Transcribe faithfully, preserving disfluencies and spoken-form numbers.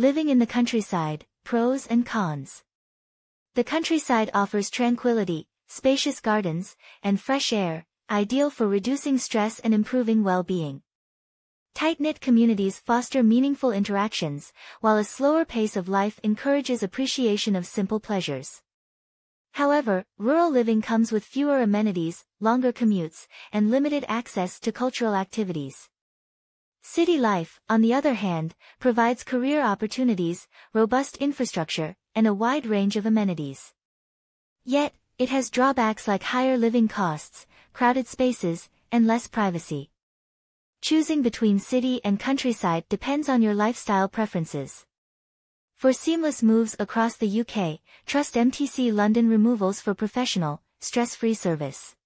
Living in the countryside, pros and cons. The countryside offers tranquility, spacious gardens, and fresh air, ideal for reducing stress and improving well-being. Tight-knit communities foster meaningful interactions, while a slower pace of life encourages appreciation of simple pleasures. However, rural living comes with fewer amenities, longer commutes, and limited access to cultural activities. City life, on the other hand, provides career opportunities, robust infrastructure, and a wide range of amenities. Yet, it has drawbacks like higher living costs, crowded spaces, and less privacy. Choosing between city and countryside depends on your lifestyle preferences. For seamless moves across the U K, trust M T C London Removals for professional, stress-free service.